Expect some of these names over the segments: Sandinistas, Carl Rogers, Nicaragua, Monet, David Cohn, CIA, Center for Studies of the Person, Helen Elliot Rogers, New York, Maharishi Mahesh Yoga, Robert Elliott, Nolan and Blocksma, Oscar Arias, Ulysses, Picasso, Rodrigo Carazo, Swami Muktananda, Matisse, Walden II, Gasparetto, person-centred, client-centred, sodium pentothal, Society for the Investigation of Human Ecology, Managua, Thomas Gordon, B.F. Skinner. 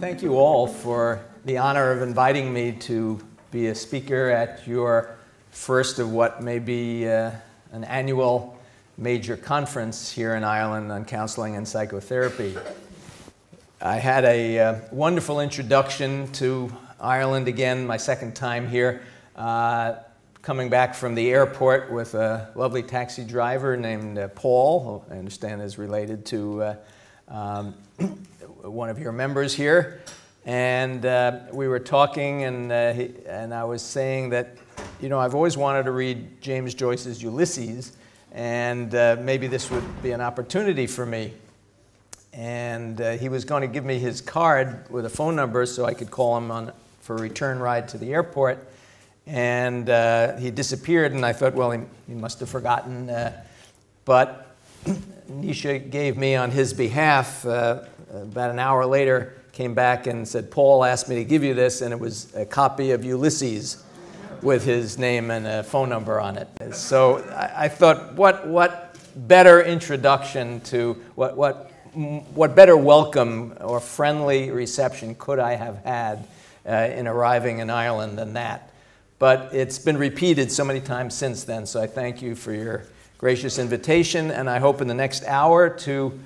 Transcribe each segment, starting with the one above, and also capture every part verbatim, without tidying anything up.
Thank you all for the honor of inviting me to be a speaker at your first of what may be uh, an annual major conference here in Ireland on counseling and psychotherapy. I had a uh, wonderful introduction to Ireland again, my second time here, uh, coming back from the airport with a lovely taxi driver named uh, Paul, who I understand is related to uh, um, one of your members here. And uh, we were talking, and, uh, he, and I was saying that, you know, I've always wanted to read James Joyce's Ulysses, and uh, maybe this would be an opportunity for me. And uh, he was going to give me his card with a phone number so I could call him on for a return ride to the airport. And uh, he disappeared, and I thought, well, he, he must have forgotten. Uh, but Nisha gave me on his behalf uh, about an hour later, came back and said, Paul asked me to give you this, and it was a copy of Ulysses with his name and a phone number on it. So I, I thought, what, what better introduction to what, what, what better welcome or friendly reception could I have had uh, in arriving in Ireland than that? But it's been repeated so many times since then, so I thank you for your gracious invitation, and I hope in the next hour to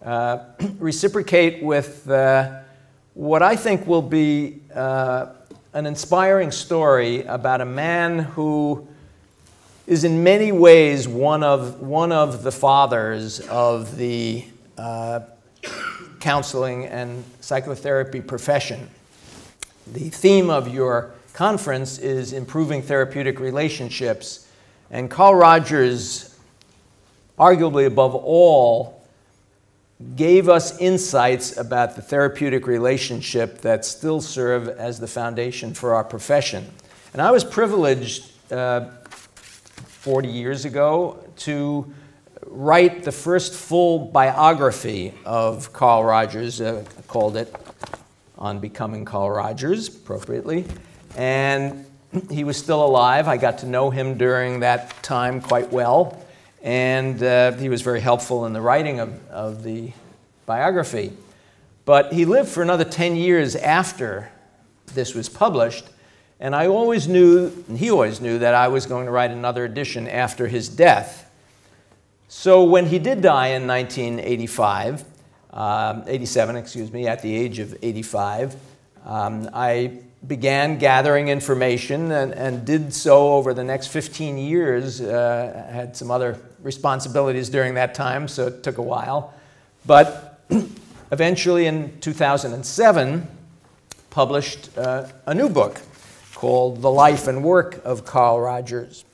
uh, reciprocate with uh, what I think will be uh, an inspiring story about a man who is in many ways one of, one of the fathers of the Uh, counseling and psychotherapy profession. The theme of your conference is improving therapeutic relationships, and Carl Rogers, arguably above all, gave us insights about the therapeutic relationship that still serve as the foundation for our profession. And I was privileged uh, forty years ago to write the first full biography of Carl Rogers, uh, called it On Becoming Carl Rogers, appropriately. And he was still alive. I got to know him during that time quite well. And uh, he was very helpful in the writing of, of the biography. But he lived for another ten years after this was published. And I always knew, and he always knew, that I was going to write another edition after his death. So when he did die in nineteen eighty-five, um, eighty-seven, excuse me, at the age of eighty-five, um, I began gathering information and, and did so over the next fifteen years. Uh, I had some other responsibilities during that time, so it took a while. But eventually in two thousand seven, published uh, a new book called The Life and Work of Carl Rogers.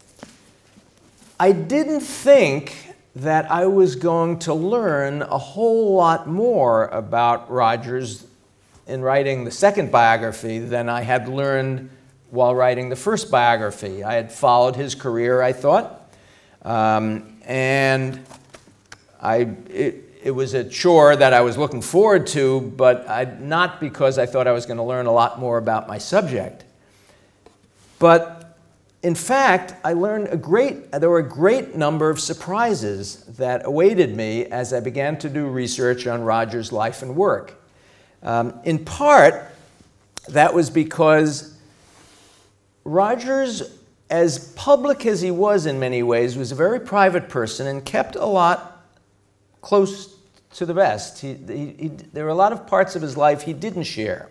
I didn't think that I was going to learn a whole lot more about Rogers in writing the second biography than I had learned while writing the first biography. I had followed his career, I thought, um, and I, it, it was a chore that I was looking forward to, but I, not because I thought I was going to learn a lot more about my subject. But in fact, I learned a great, there were a great number of surprises that awaited me as I began to do research on Rogers' life and work. Um, in part, that was because Rogers, as public as he was in many ways, was a very private person and kept a lot close to the vest. He, he, he, there were a lot of parts of his life he didn't share.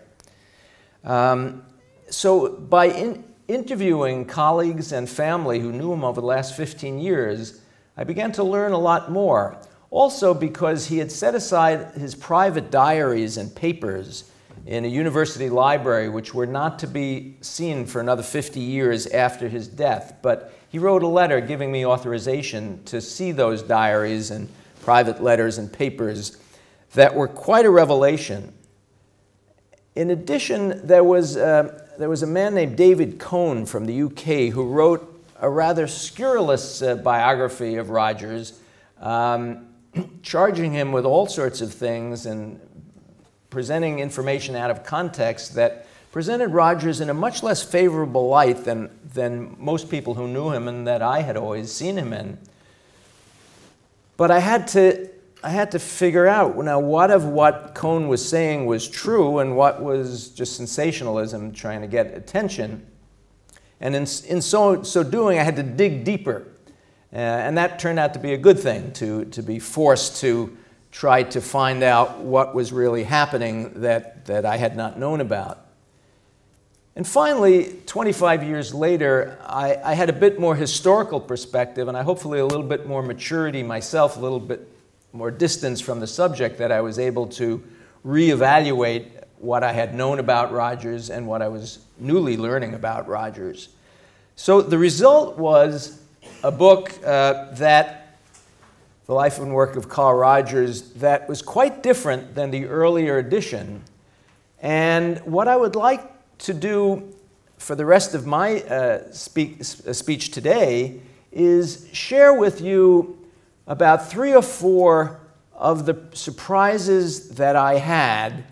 Um, so by... In, Interviewing colleagues and family who knew him over the last fifteen years, I began to learn a lot more. Also because he had set aside his private diaries and papers in a university library which were not to be seen for another fifty years after his death. But he wrote a letter giving me authorization to see those diaries and private letters and papers that were quite a revelation. In addition, there was uh, There was a man named David Cohn from the U K who wrote a rather scurrilous uh, biography of Rogers, um, charging him with all sorts of things and presenting information out of context that presented Rogers in a much less favorable light than, than most people who knew him and that I had always seen him in. But I had to I had to figure out, now, what of what Cohn was saying was true and what was just sensationalism trying to get attention. And in, in so, so doing, I had to dig deeper. Uh, and that turned out to be a good thing, to, to be forced to try to find out what was really happening that, that I had not known about. And finally, twenty-five years later, I, I had a bit more historical perspective and I hopefully a little bit more maturity myself, a little bit more distance from the subject, that I was able to reevaluate what I had known about Rogers and what I was newly learning about Rogers. So the result was a book uh, that, The Life and Work of Carl Rogers, that was quite different than the earlier edition. And what I would like to do for the rest of my uh, speak, uh, speech today is share with you about three or four of the surprises that I had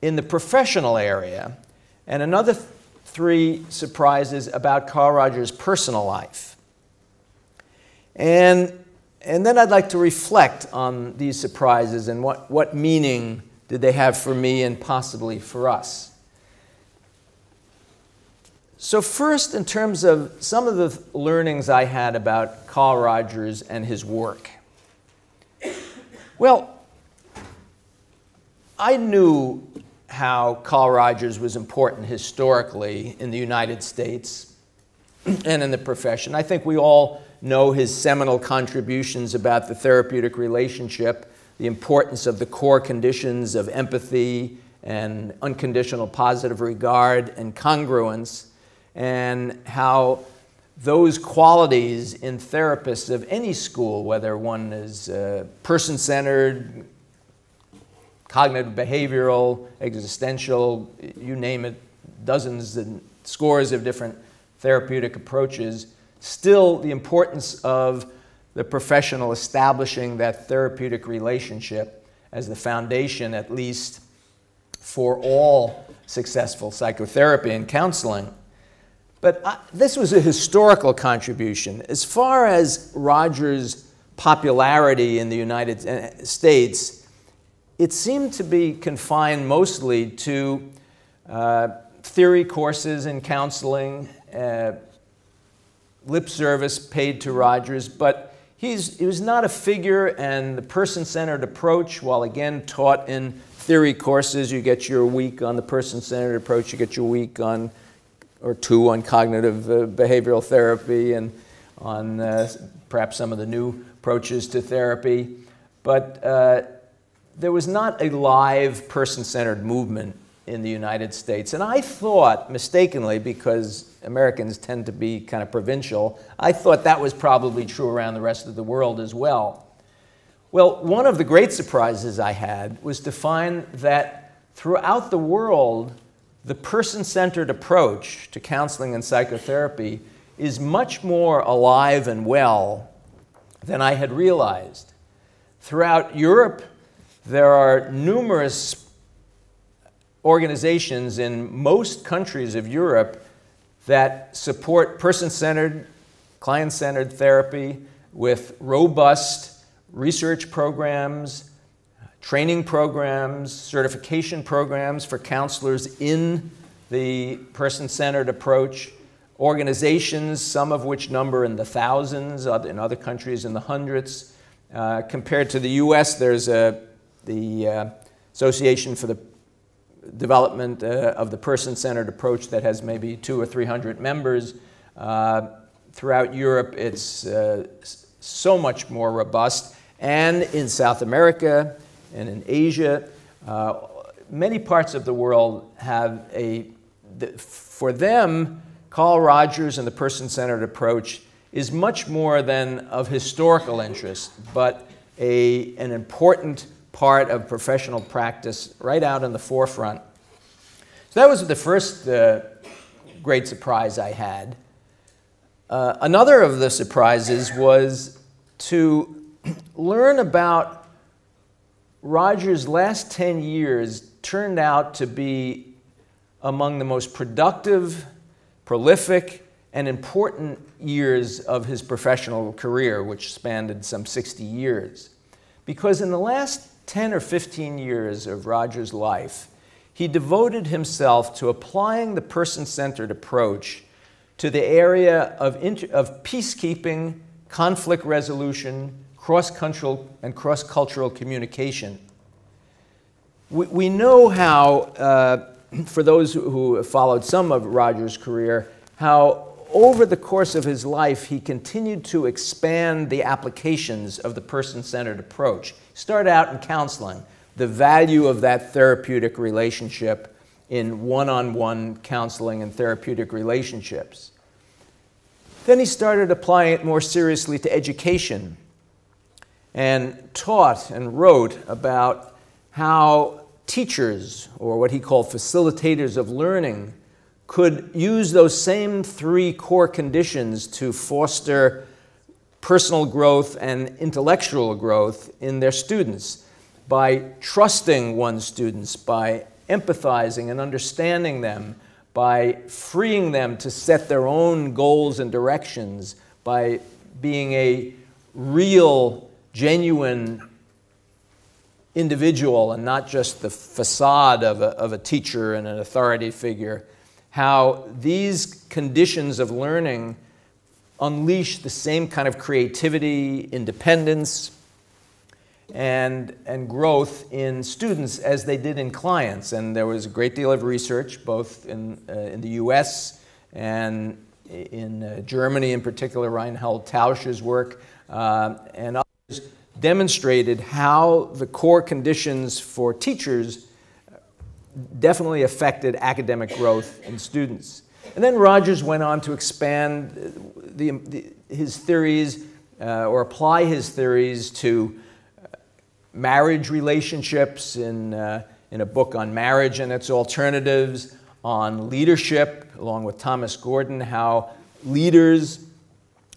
in the professional area, and another th three surprises about Carl Rogers' personal life. And, and then I'd like to reflect on these surprises and what, what meaning did they have for me and possibly for us. So first, in terms of some of the learnings I had about Carl Rogers and his work. Well, I knew how Carl Rogers was important historically in the United States and in the profession. I think we all know his seminal contributions about the therapeutic relationship, the importance of the core conditions of empathy and unconditional positive regard and congruence, and how those qualities in therapists of any school, whether one is uh, person-centered, cognitive behavioral, existential, you name it, dozens and scores of different therapeutic approaches, still the importance of the professional establishing that therapeutic relationship as the foundation, at least, for all successful psychotherapy and counseling. But I, this was a historical contribution. As far as Rogers' popularity in the United States, it seemed to be confined mostly to uh, theory courses in counseling, uh, lip service paid to Rogers, but he's, he was not a figure, and the person-centered approach, while again taught in theory courses, you get your week on the person-centered approach, you get your week on or two on cognitive uh, behavioral therapy and on uh, perhaps some of the new approaches to therapy. But uh, there was not a live person-centered movement in the United States. And I thought, mistakenly, because Americans tend to be kind of provincial, I thought that was probably true around the rest of the world as well. Well, one of the great surprises I had was to find that throughout the world, the person-centered approach to counseling and psychotherapy is much more alive and well than I had realized. Throughout Europe, there are numerous organizations in most countries of Europe that support person-centered, client-centered therapy with robust research programs, training programs, certification programs for counselors in the person-centered approach, organizations, some of which number in the thousands, in other countries in the hundreds. Uh, compared to the U S, there's a, the uh, Association for the Development uh, of the Person-Centered Approach that has maybe two or three hundred members. Uh, throughout Europe, it's uh, so much more robust. And in South America, and in Asia, uh, many parts of the world have a, the, for them, Carl Rogers and the person-centered approach is much more than of historical interest, but a, an important part of professional practice right out in the forefront. So that was the first uh, great surprise I had. Uh, another of the surprises was to learn about Rogers' last ten years turned out to be among the most productive, prolific, and important years of his professional career, which spanned some sixty years. because in the last ten or fifteen years of Rogers' life, he devoted himself to applying the person-centered approach to the area of, inter of peacekeeping, conflict resolution, cross-cultural and cross-cultural communication. We, we know how, uh, for those who followed some of Rogers' career, how over the course of his life, he continued to expand the applications of the person-centered approach. Start out in counseling, the value of that therapeutic relationship in one-on-one counseling and therapeutic relationships. Then he started applying it more seriously to education and taught and wrote about how teachers, or what he called facilitators of learning, could use those same three core conditions to foster personal growth and intellectual growth in their students by trusting one's students, by empathizing and understanding them, by freeing them to set their own goals and directions, by being a real, genuine individual and not just the facade of a, of a teacher and an authority figure. How these conditions of learning unleash the same kind of creativity, independence, and, and growth in students as they did in clients. And there was a great deal of research, both in, uh, in the U S and in uh, Germany, in particular, Reinhold Tausch's work, uh, and others demonstrated how the core conditions for teachers definitely affected academic growth in students. And then Rogers went on to expand the, the, his theories uh, or apply his theories to marriage relationships in, uh, in a book on marriage and its alternatives, on leadership, along with Thomas Gordon, how leaders,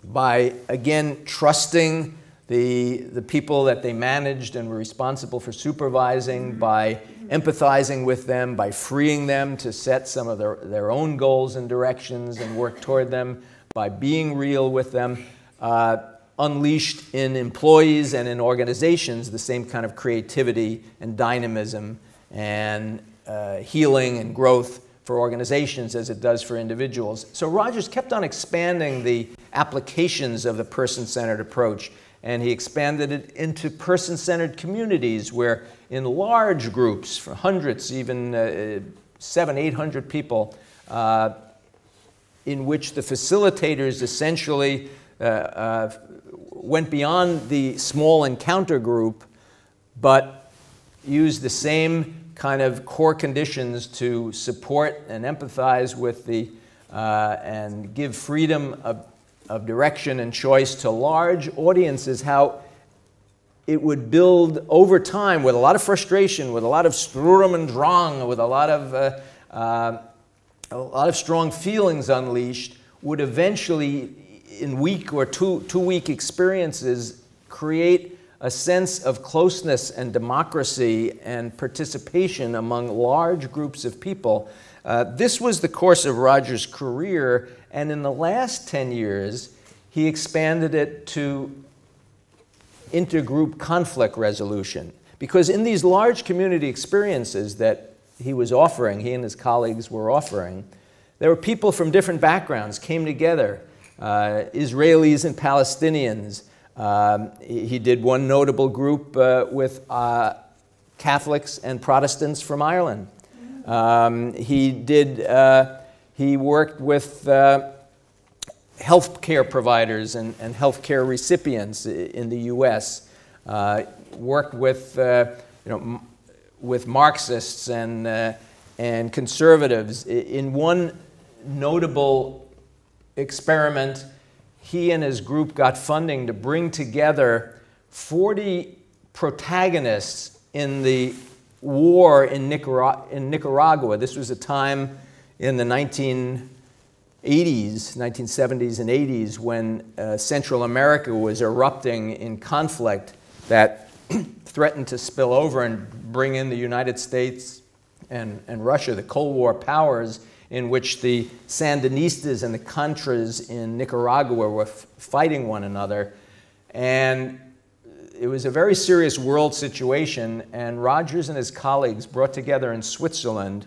by again trusting The, the people that they managed and were responsible for supervising, by empathizing with them, by freeing them to set some of their, their own goals and directions and work toward them, by being real with them, uh, unleashed in employees and in organizations the same kind of creativity and dynamism and uh, healing and growth for organizations as it does for individuals. So Rogers kept on expanding the applications of the person-centered approach. And he expanded it into person-centered communities where in large groups, for hundreds, even uh, seven, eight hundred people, uh, in which the facilitators essentially uh, uh, went beyond the small encounter group, but used the same kind of core conditions to support and empathize with the, uh, and give freedom of of direction and choice to large audiences, how it would build over time with a lot of frustration, with a lot of Sturm und Drang, with a lot of, uh, uh, a lot of strong feelings unleashed, would eventually, in week or two, two week experiences, create a sense of closeness and democracy and participation among large groups of people. Uh, this was the course of Rogers' career, and in the last ten years, he expanded it to intergroup conflict resolution. Because in these large community experiences that he was offering, he and his colleagues were offering, there were people from different backgrounds came together, uh, Israelis and Palestinians. Um, he did one notable group uh, with uh, Catholics and Protestants from Ireland. Um, he did, uh, he worked with uh, health care providers and, and health care recipients in the U S, uh, worked with, uh, you know, m with Marxists and, uh, and conservatives. In one notable experiment, he and his group got funding to bring together forty protagonists in the war in Nicaragua, in Nicaragua. This was a time in the nineteen eighties, nineteen seventies and eighties when uh, Central America was erupting in conflict that threatened to spill over and bring in the United States and, and Russia, the Cold War powers, in which the Sandinistas and the Contras in Nicaragua were f fighting one another. And it was a very serious world situation, and Rogers and his colleagues brought together in Switzerland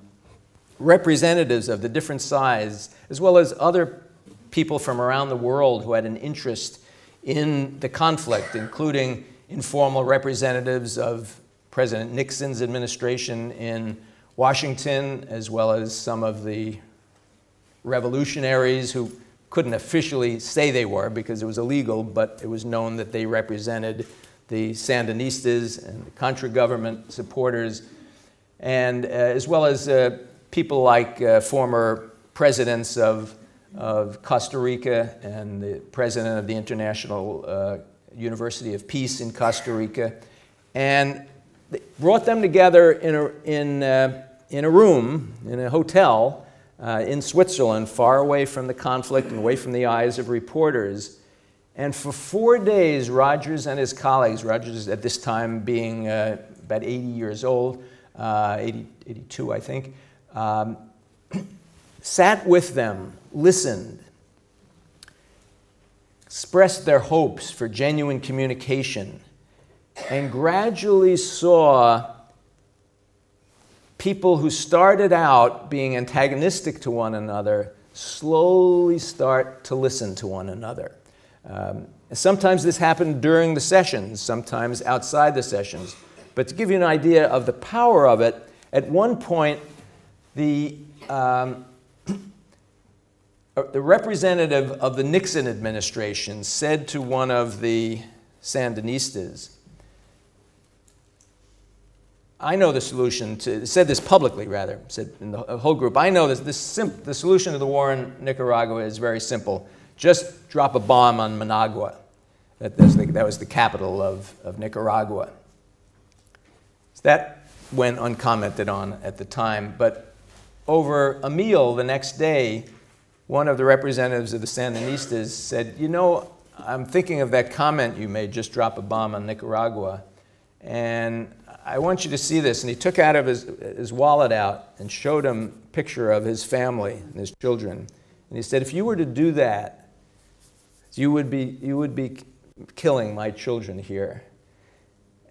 representatives of the different sides, as well as other people from around the world who had an interest in the conflict, including informal representatives of President Nixon's administration in Washington, as well as some of the revolutionaries who couldn't officially say they were because it was illegal, but it was known that they represented the Sandinistas and the Contra government supporters, and uh, as well as uh, people like uh, former presidents of, of Costa Rica and the president of the International uh, University of Peace in Costa Rica, and they brought them together in a, in, uh, in a room, in a hotel, Uh, in Switzerland, far away from the conflict and away from the eyes of reporters. And for four days, Rogers and his colleagues, Rogers at this time being uh, about eighty years old, uh, eighty, eighty-two I think, um, sat with them, listened, expressed their hopes for genuine communication, and gradually saw people who started out being antagonistic to one another slowly start to listen to one another. Um, sometimes this happened during the sessions, sometimes outside the sessions. But to give you an idea of the power of it, at one point, the, um, the representative of the Nixon administration said to one of the Sandinistas, I know the solution to, said this publicly rather, said in the whole group, I know this, this simp, the solution to the war in Nicaragua is very simple. Just drop a bomb on Managua. That, that's the, that was the capital of, of Nicaragua. So that went uncommented on at the time, but over a meal the next day, one of the representatives of the Sandinistas said, you know, I'm thinking of that comment you made, just drop a bomb on Nicaragua, and I want you to see this. And he took out of his, his wallet out and showed him a picture of his family and his children. And he said, if you were to do that, you would be, you would be killing my children here.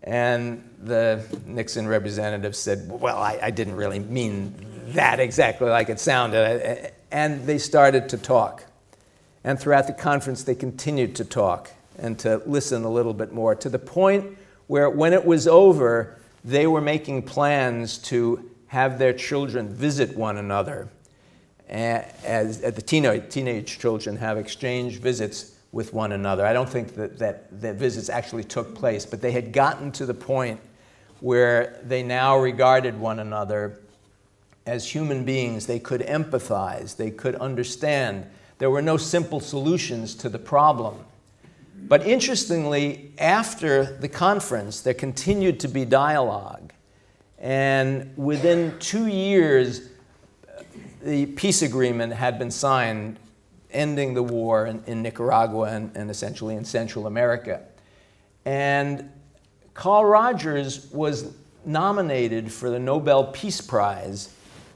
And the Nixon representative said, well, I, I didn't really mean that exactly like it sounded. And they started to talk. And throughout the conference, they continued to talk and to listen a little bit more, to the point where when it was over, they were making plans to have their children visit one another, as, as the teenage, teenage children have exchanged visits with one another. I don't think that, that, that visits actually took place, but they had gotten to the point where they now regarded one another as human beings. They could empathize, they could understand. There were no simple solutions to the problem. But interestingly, after the conference, there continued to be dialogue. And within two years, the peace agreement had been signed, ending the war in, in Nicaragua and, and essentially in Central America. And Carl Rogers was nominated for the Nobel Peace Prize.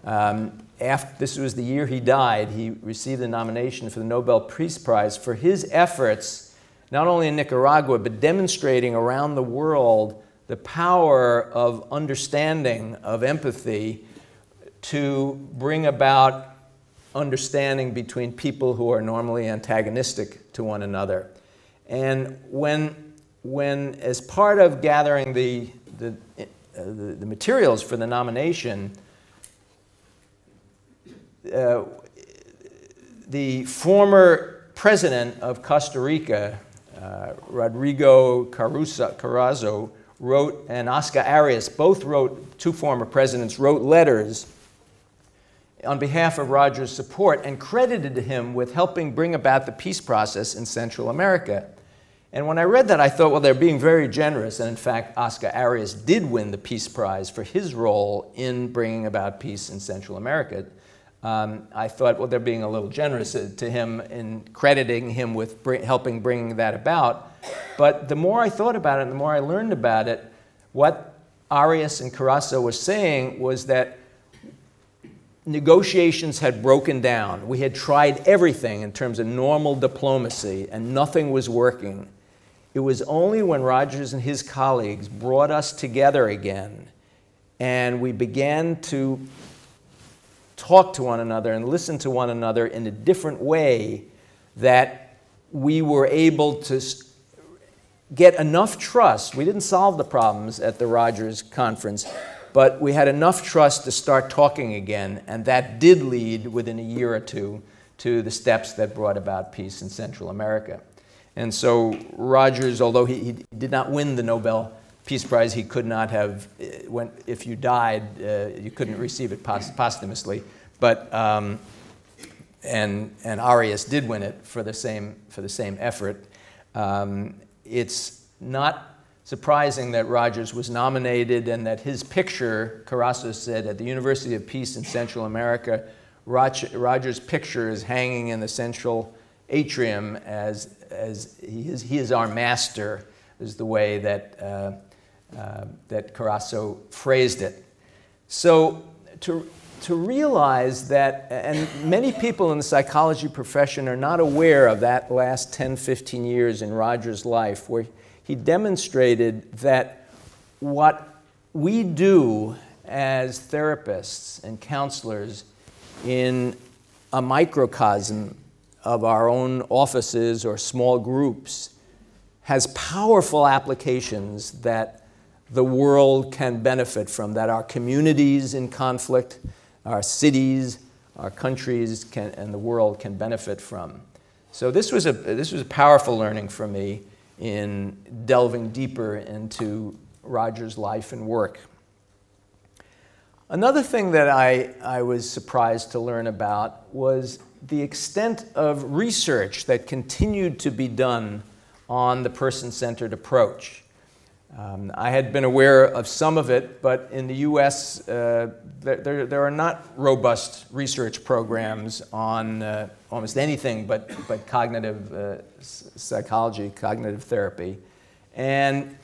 Um, after, this was the year he died. He received a nomination for the Nobel Peace Prize for his efforts not only in Nicaragua, but demonstrating around the world the power of understanding, of empathy, to bring about understanding between people who are normally antagonistic to one another. And when, when as part of gathering the, the, uh, the, the materials for the nomination, uh, the former president of Costa Rica, Uh, Rodrigo Carazo, wrote, and Oscar Arias, both wrote, two former presidents, wrote letters on behalf of Rogers' support and credited him with helping bring about the peace process in Central America. And when I read that, I thought, well, they're being very generous. And in fact, Oscar Arias did win the Peace Prize for his role in bringing about peace in Central America. Um, I thought, well, they're being a little generous to him in crediting him with br helping bring that about. But the more I thought about it, and the more I learned about it, what Arias and Carazo were saying was that negotiations had broken down. We had tried everything in terms of normal diplomacy, and nothing was working. It was only when Rogers and his colleagues brought us together again and we began to talk to one another and listen to one another in a different way that we were able to get enough trust. We didn't solve the problems at the Rogers conference, but we had enough trust to start talking again, and that did lead within a year or two to the steps that brought about peace in Central America. And so Rogers, although he, he did not win the Nobel Peace Prize, he could not have, when, if you died, uh, you couldn't receive it pos posthumously, but, um, and, and Arias did win it for the same, for the same effort. Um, it's not surprising that Rogers was nominated and that his picture, Carazo said, at the University of Peace in Central America, Rogers' picture is hanging in the central atrium as, as he, is, he is our master, is the way that, uh, uh, that Carazo phrased it. So to, to realize that, and many people in the psychology profession are not aware of that last ten, fifteen years in Rogers' life where he demonstrated that what we do as therapists and counselors in a microcosm of our own offices or small groups has powerful applications that the world can benefit from, that our communities in conflict, our cities, our countries, can, and the world can benefit from. So this was a, this was a powerful learning for me in delving deeper into Rogers' life and work. Another thing that I, I was surprised to learn about was the extent of research that continued to be done on the person-centered approach. Um, I had been aware of some of it, but in the U S, uh, there, there are not robust research programs on uh, almost anything but, but cognitive uh, psychology, cognitive therapy. And,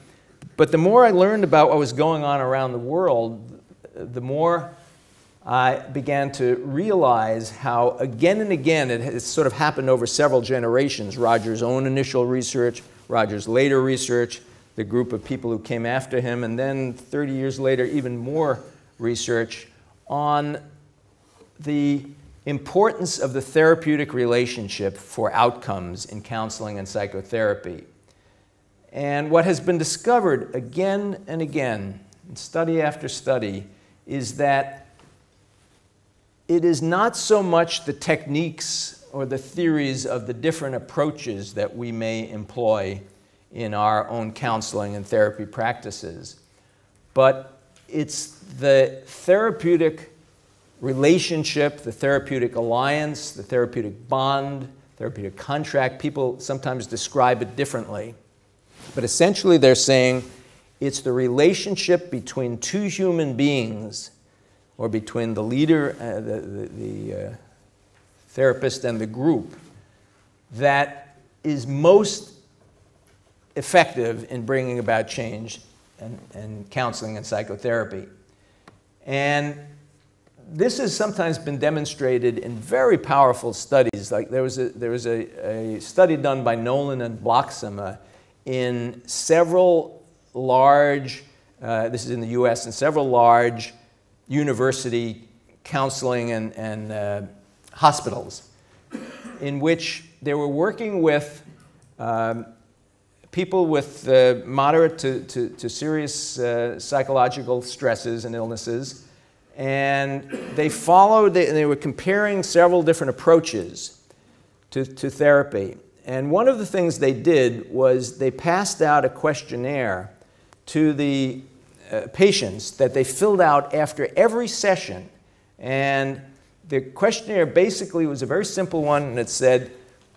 but the more I learned about what was going on around the world, the more I began to realize how again and again, it has sort of happened over several generations, Rogers' own initial research, Rogers' later research, the group of people who came after him, and then thirty years later, even more research on the importance of the therapeutic relationship for outcomes in counseling and psychotherapy. And what has been discovered again and again, study after study, is that it is not so much the techniques or the theories of the different approaches that we may employ in our own counseling and therapy practices, but it's the therapeutic relationship, the therapeutic alliance, the therapeutic bond, therapeutic contract. People sometimes describe it differently, but essentially they're saying it's the relationship between two human beings, or between the leader, uh, the, the, the uh, therapist and the group, that is most effective in bringing about change and, and counseling and psychotherapy. And this has sometimes been demonstrated in very powerful studies. Like there was a, there was a, a study done by Nolan and Blocksma in several large, uh, this is in the U S, in several large university counseling and, and uh, hospitals, in which they were working with um, people with uh, moderate to, to, to serious uh, psychological stresses and illnesses, and they followed, they, they were comparing several different approaches to, to therapy. And one of the things they did was they passed out a questionnaire to the uh, patients that they filled out after every session. And the questionnaire basically was a very simple one, and it said,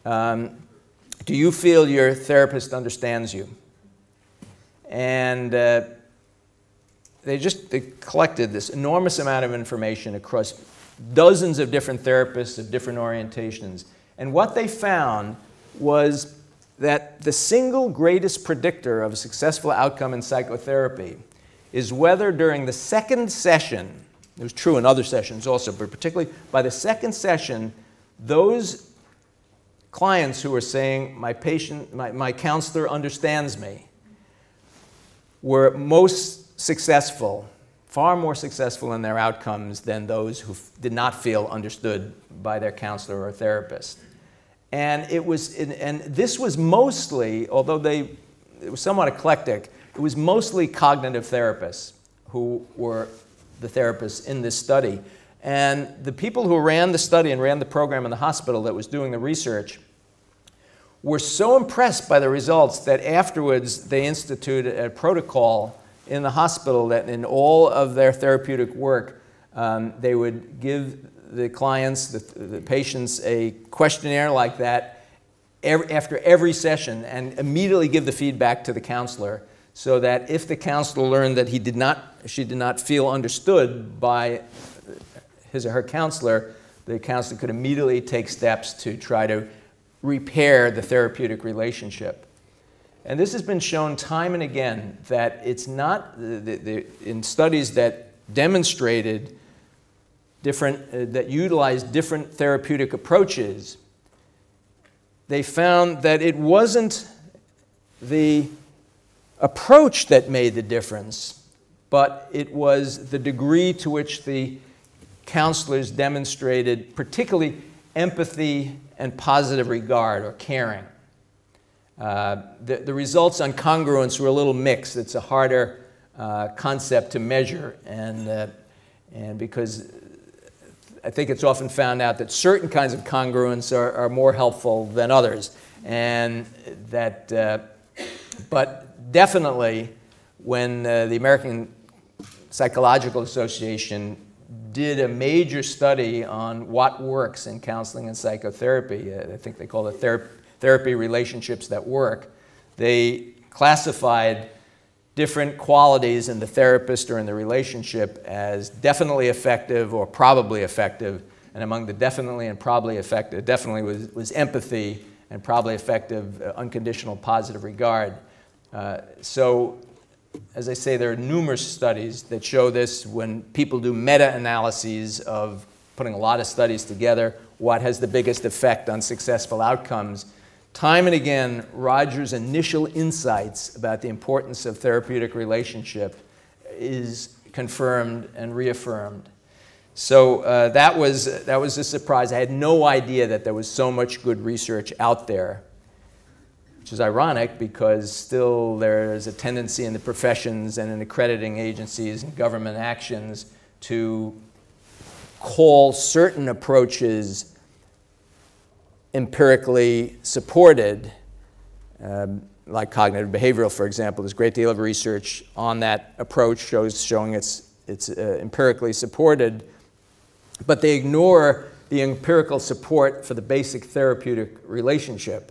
um, do you feel your therapist understands you? And uh, they just they collected this enormous amount of information across dozens of different therapists of different orientations. And what they found was that the single greatest predictor of a successful outcome in psychotherapy is whether during the second session, it was true in other sessions also, but particularly by the second session, those clients who were saying, my patient, my, my counselor understands me, were most successful, far more successful in their outcomes than those who did not feel understood by their counselor or therapist. And it was, and this was mostly, although they, it was somewhat eclectic, it was mostly cognitive therapists who were the therapists in this study. And the people who ran the study and ran the program in the hospital that was doing the research were so impressed by the results that afterwards they instituted a protocol in the hospital that in all of their therapeutic work, um, they would give the clients, the, the patients, a questionnaire like that every, after every session and immediately give the feedback to the counselor, so that if the counselor learned that he did not, she did not feel understood by his or her counselor, the counselor could immediately take steps to try to repair the therapeutic relationship. And this has been shown time and again that it's not, the, the, the, in studies that demonstrated different, uh, that utilized different therapeutic approaches, they found that it wasn't the approach that made the difference, but it was the degree to which the counselors demonstrated particularly empathy and positive regard or caring. Uh, the, the results on congruence were a little mixed. It's a harder uh, concept to measure, and, uh, and because I think it's often found out that certain kinds of congruence are, are more helpful than others, and that, uh, but definitely when uh, the American Psychological Association did a major study on what works in counseling and psychotherapy, uh, I think they call it therapy, therapy relationships that work, they classified different qualities in the therapist or in the relationship as definitely effective or probably effective. And among the definitely and probably effective, definitely was, was empathy, and probably effective, uh, unconditional positive regard. Uh, so, as I say, there are numerous studies that show this. When people do meta-analyses of putting a lot of studies together, what has the biggest effect on successful outcomes? Time and again, Rogers' initial insights about the importance of therapeutic relationship is confirmed and reaffirmed. So uh, that was, that was a surprise. I had no idea that there was so much good research out there, which is ironic because still there is a tendency in the professions and in accrediting agencies and government actions to call certain approaches empirically supported, um, like cognitive behavioral, for example. There's a great deal of research on that approach shows, showing it's, it's uh, empirically supported, but they ignore the empirical support for the basic therapeutic relationship.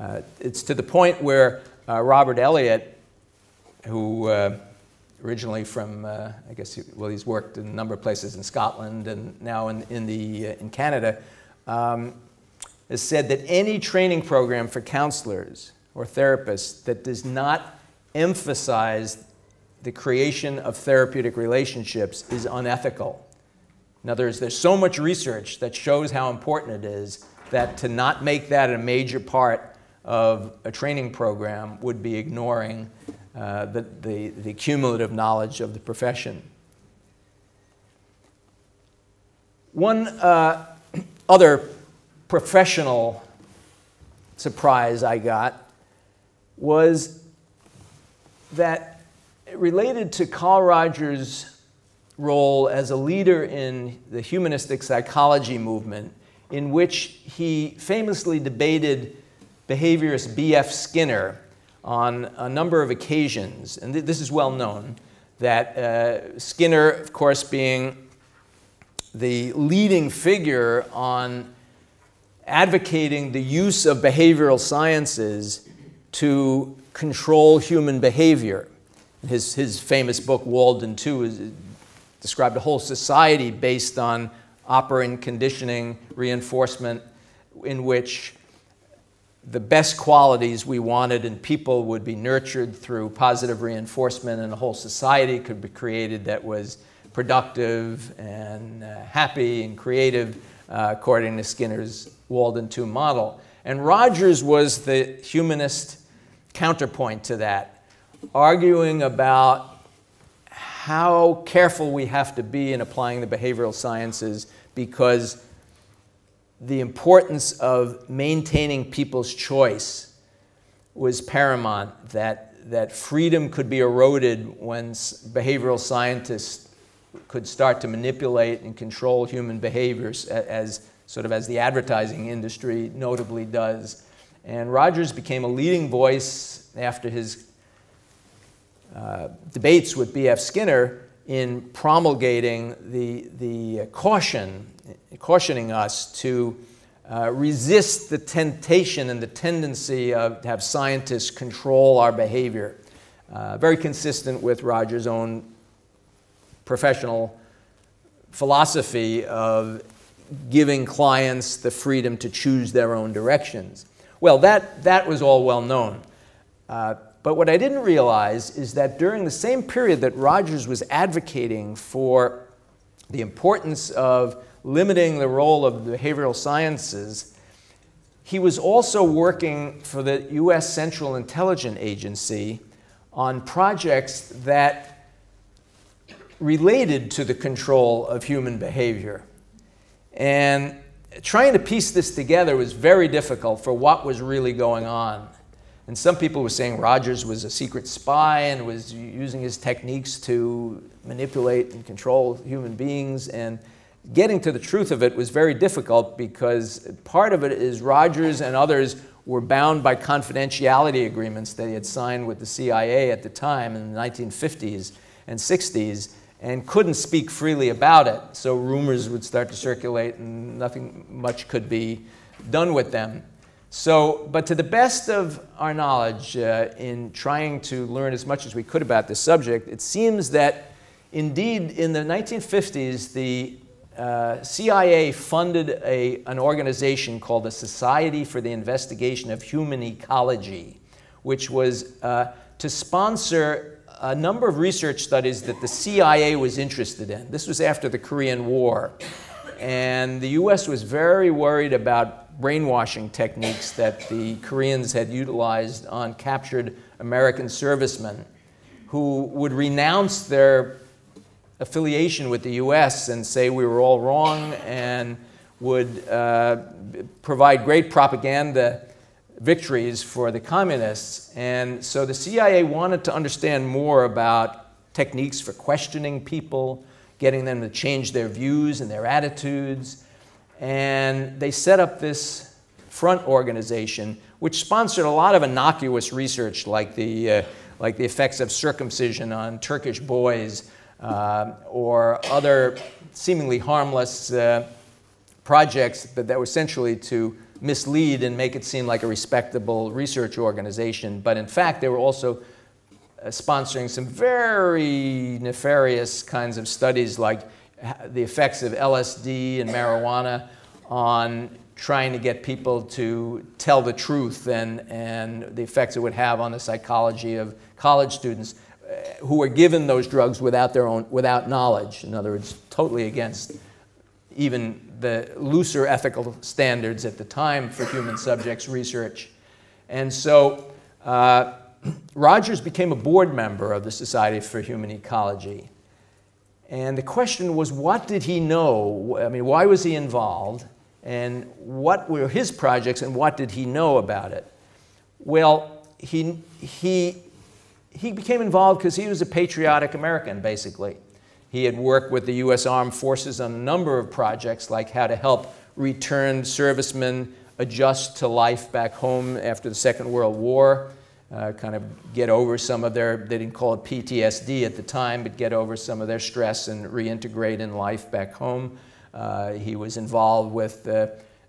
Uh, it's to the point where uh, Robert Elliott, who uh, originally from, uh, I guess, he, well, he's worked in a number of places in Scotland and now in, in, the, uh, in Canada, um, has said that any training program for counselors or therapists that does not emphasize the creation of therapeutic relationships is unethical. In other words, there's so much research that shows how important it is that to not make that a major part of a training program would be ignoring uh, the, the, the cumulative knowledge of the profession. One uh, other professional surprise I got was that it related to Carl Rogers' role as a leader in the humanistic psychology movement, in which he famously debated behaviorist B F Skinner on a number of occasions. And th this is well known, that uh, Skinner, of course, being the leading figure on advocating the use of behavioral sciences to control human behavior. His, his famous book, Walden two, is, described a whole society based on operant conditioning, reinforcement, in which the best qualities we wanted in people would be nurtured through positive reinforcement, and a whole society could be created that was productive and uh, happy and creative, uh, according to Skinner's Walden two model. And Rogers was the humanist counterpoint to that, arguing about how careful we have to be in applying the behavioral sciences because the importance of maintaining people's choice was paramount, that, that freedom could be eroded when behavioral scientists could start to manipulate and control human behaviors as sort of as the advertising industry notably does. And Rogers became a leading voice after his uh, debates with B F Skinner in promulgating the, the caution, cautioning us to uh, resist the temptation and the tendency of, to have scientists control our behavior. Uh, very consistent with Rogers' own professional philosophy of giving clients the freedom to choose their own directions. Well, that, that was all well known. Uh, but what I didn't realize is that during the same period that Rogers was advocating for the importance of limiting the role of the behavioral sciences, he was also working for the U S Central Intelligence Agency on projects that related to the control of human behavior. And trying to piece this together was very difficult for what was really going on. And some people were saying Rogers was a secret spy and was using his techniques to manipulate and control human beings. And getting to the truth of it was very difficult because part of it is Rogers and others were bound by confidentiality agreements that he had signed with the C I A at the time in the nineteen fifties and sixties. And couldn't speak freely about it. So rumors would start to circulate and nothing much could be done with them. So, but to the best of our knowledge, uh, in trying to learn as much as we could about this subject, it seems that indeed in the nineteen fifties, the uh, C I A funded a, an organization called the Society for the Investigation of Human Ecology, which was uh, to sponsor a number of research studies that the C I A was interested in. This was after the Korean War. And the U S was very worried about brainwashing techniques that the Koreans had utilized on captured American servicemen who would renounce their affiliation with the U S and say we were all wrong and would uh, provide great propaganda victories for the communists. And so the C I A wanted to understand more about techniques for questioning people, getting them to change their views and their attitudes. And they set up this front organization, which sponsored a lot of innocuous research like the, uh, like the effects of circumcision on Turkish boys uh, or other seemingly harmless uh, projects that, that were essentially to mislead and make it seem like a respectable research organization. But in fact, they were also uh, sponsoring some very nefarious kinds of studies like the effects of L S D and marijuana on trying to get people to tell the truth and, and the effects it would have on the psychology of college students uh, who were given those drugs without their own, without knowledge. In other words, totally against even the looser ethical standards at the time for human subjects research. And so uh, Rogers became a board member of the Society for Human Ecology. And the question was, what did he know? I mean, why was he involved? And what were his projects and what did he know about it? Well, he, he, he became involved because he was a patriotic American, basically. He had worked with the U S Armed Forces on a number of projects, like how to help returned servicemen adjust to life back home after the Second World War, uh, kind of get over some of their, they didn't call it P T S D at the time, but get over some of their stress and reintegrate in life back home. Uh, he was involved with uh,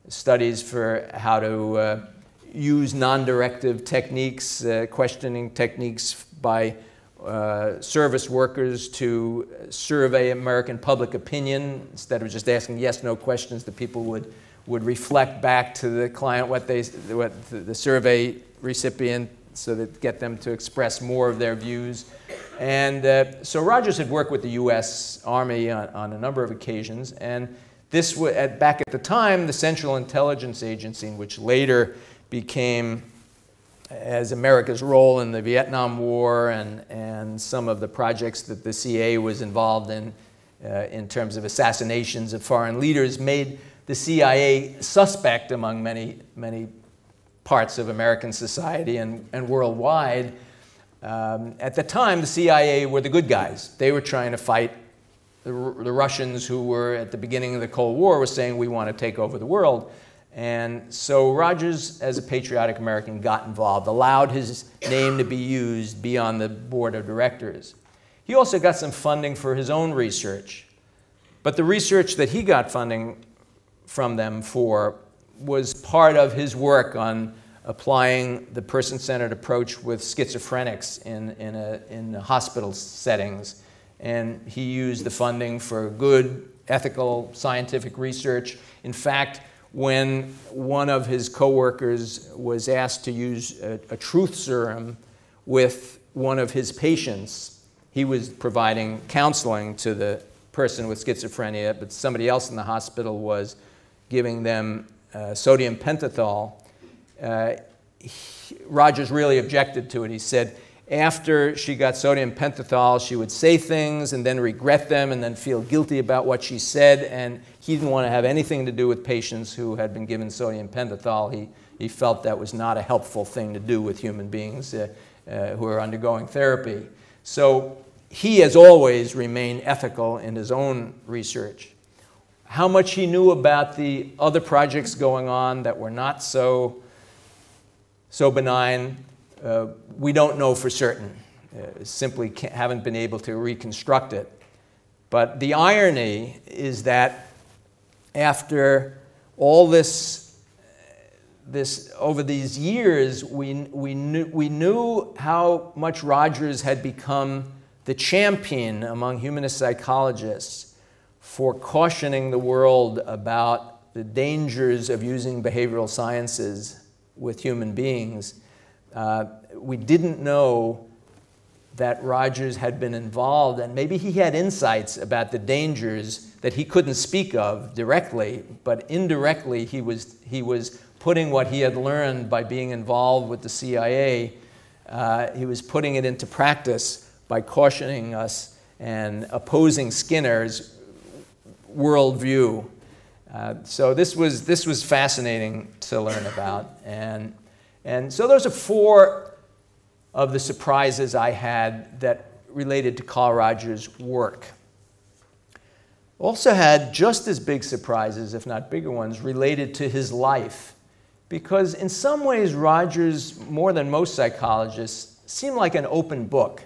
studies for how to uh, use non-directive techniques, uh, questioning techniques by Uh, service workers to survey American public opinion. Instead of just asking yes, no questions, the people would, would reflect back to the client what, they, what the survey recipient, so that get them to express more of their views. And uh, so Rogers had worked with the U S Army on, on a number of occasions, and This was, at, back at the time, the Central Intelligence Agency, in which later became as America's role in the Vietnam War and, and some of the projects that the C I A was involved in, uh, in terms of assassinations of foreign leaders, made the C I A suspect among many, many parts of American society and, and worldwide. Um, at the time, the C I A were the good guys. They were trying to fight the, the Russians, who were, at the beginning of the Cold War, were saying, we want to take over the world. And so Rogers, as a patriotic American, got involved, allowed his name to be used, be on the board of directors. He also got some funding for his own research. But the research that he got funding from them for was part of his work on applying the person-centered approach with schizophrenics in, in, a, in hospital settings. And he used the funding for good, ethical, scientific research. In fact, when one of his coworkers was asked to use a, a truth serum with one of his patients, he was providing counseling to the person with schizophrenia, but somebody else in the hospital was giving them uh, sodium pentothal. Uh, he, Rogers really objected to it. He said, after she got sodium pentothal, she would say things and then regret them and then feel guilty about what she said. And he didn't want to have anything to do with patients who had been given sodium pentothal. He, he felt that was not a helpful thing to do with human beings uh, uh, who are undergoing therapy. So he has always remained ethical in his own research. How much he knew about the other projects going on that were not so, so benign, Uh, we don't know for certain, uh, simply can't, haven't been able to reconstruct it. But the irony is that after all this, this over these years, we, we, knew, we knew how much Rogers had become the champion among humanist psychologists for cautioning the world about the dangers of using behavioral sciences with human beings. Uh, we didn't know that Rogers had been involved, and maybe he had insights about the dangers that he couldn't speak of directly, but indirectly he was, he was putting what he had learned by being involved with the C I A, uh, he was putting it into practice by cautioning us and opposing Skinner's worldview. Uh, so this was, this was fascinating to learn about. And, And so those are four of the surprises I had that related to Carl Rogers' work. Also had just as big surprises, if not bigger ones, related to his life. Because in some ways, Rogers, more than most psychologists, seemed like an open book.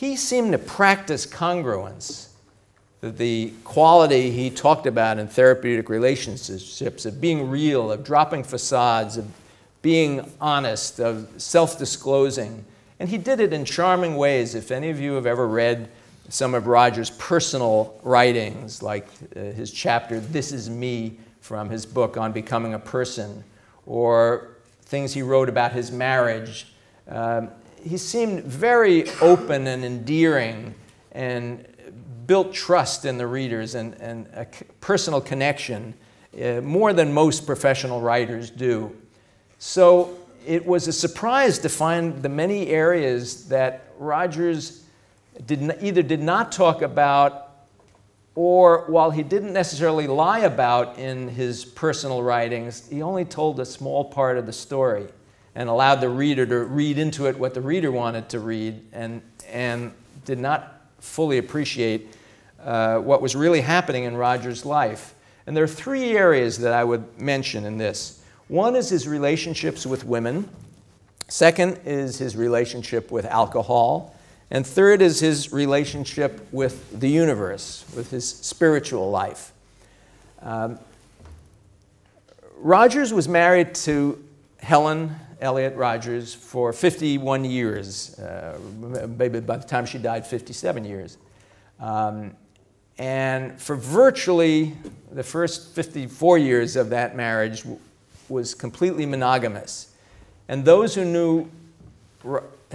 He seemed to practice congruence, the quality he talked about in therapeutic relationships, of being real, of dropping facades, of being honest, of self-disclosing. And he did it in charming ways. If any of you have ever read some of Rogers' personal writings, like uh, his chapter, This Is Me, from his book on becoming a person, or things he wrote about his marriage, um, he seemed very open and endearing and built trust in the readers and, and a personal connection, uh, more than most professional writers do. So it was a surprise to find the many areas that Rogers did not, either did not talk about, or while he didn't necessarily lie about in his personal writings, he only told a small part of the story and allowed the reader to read into it what the reader wanted to read, and, and did not fully appreciate uh, what was really happening in Rogers' life. And there are three areas that I would mention in this. One is his relationships with women. Second is his relationship with alcohol. And third is his relationship with the universe, with his spiritual life. Um, Rogers was married to Helen Elliot Rogers for fifty-one years, uh, maybe by the time she died, fifty-seven years. Um, and for virtually the first fifty-four years of that marriage, was completely monogamous. And those who knew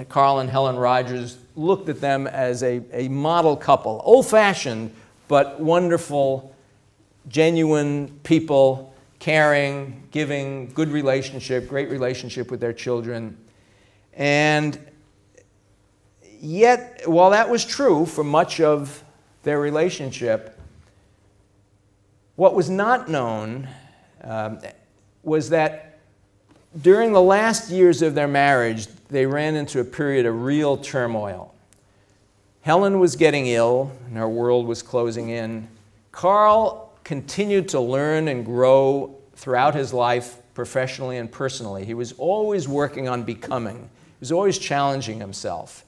Carl and Helen Rogers looked at them as a, a model couple, old-fashioned, but wonderful genuine people, caring, giving, good relationship, great relationship with their children. And yet, while that was true for much of their relationship, what was not known um, was that during the last years of their marriage, they ran into a period of real turmoil. Helen was getting ill, and her world was closing in. Carl continued to learn and grow throughout his life, professionally and personally. He was always working on becoming. He was always challenging himself.